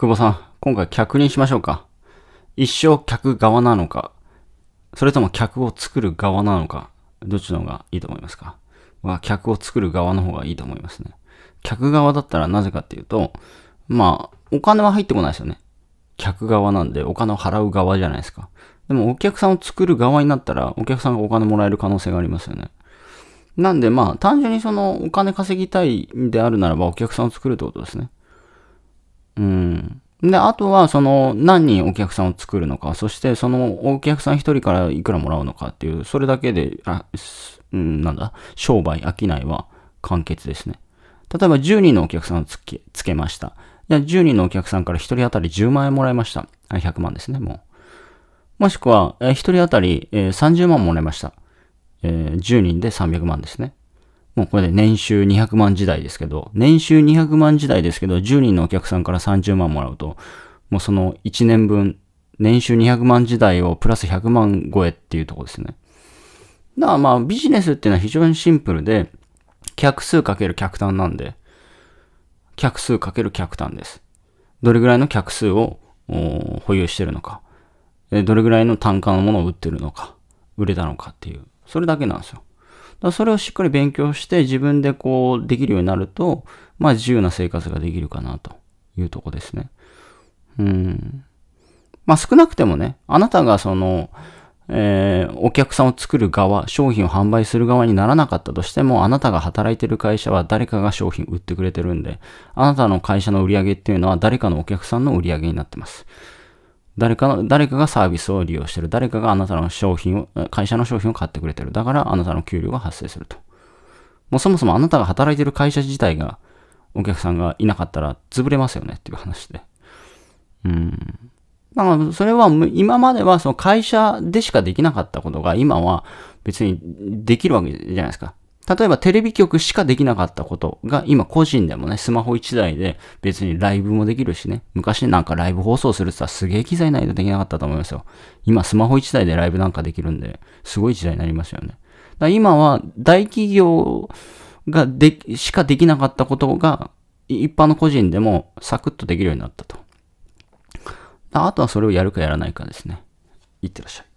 久保さん、今回客にしましょうか。一生客側なのか、それとも客を作る側なのか、どっちの方がいいと思いますか？客を作る側の方がいいと思いますね。客側だったらなぜかっていうと、お金は入ってこないですよね。客側なんでお金を払う側じゃないですか。でもお客さんを作る側になったら、お客さんがお金もらえる可能性がありますよね。なんで単純にそのお金稼ぎたいんであるならばお客さんを作るってことですね。で、あとは、その、何人お客さんを作るのか、そして、その、お客さん一人からいくらもらうのかっていう、それだけで、商売、商いは完結ですね。例えば、10人のお客さんをつけました。じゃあ、10人のお客さんから1人当たり10万円もらいました。100万ですね、もう。もしくは、1人当たり30万もらいました。10人で300万ですね。もうこれで年収200万時代ですけど、10人のお客さんから30万もらうと、もうその1年分、年収200万時代をプラス100万超えっていうところですね。だからビジネスっていうのは非常にシンプルで、客数かける客単なんで、客数かける客単です。どれぐらいの客数を保有してるのか、どれぐらいの単価のものを売ってるのか、売れたのかっていう、それだけなんですよ。それをしっかり勉強して自分でこうできるようになると、自由な生活ができるかなというとこですね。少なくてもね、あなたがその、お客さんを作る側、商品を販売する側にならなかったとしても、あなたが働いてる会社は誰かが商品売ってくれてるんで、あなたの会社の売り上げっていうのは誰かのお客さんの売り上げになってます。誰かがサービスを利用してる。誰かがあなたの商品を、会社の商品を買ってくれてる。だからあなたの給料が発生すると。もうそもそもあなたが働いてる会社自体が、お客さんがいなかったら潰れますよねっていう話で。だからそれは今まではその会社でしかできなかったことが今は別にできるわけじゃないですか。例えばテレビ局しかできなかったことが今個人でもね、スマホ1台で別にライブもできるしね、昔なんかライブ放送するって言ったらすげえ機材ないとできなかったと思いますよ。今スマホ1台でライブなんかできるんで、すごい時代になりますよね。だから今は大企業がしかできなかったことが一般の個人でもサクッとできるようになったと。あとはそれをやるかやらないかですね。いってらっしゃい。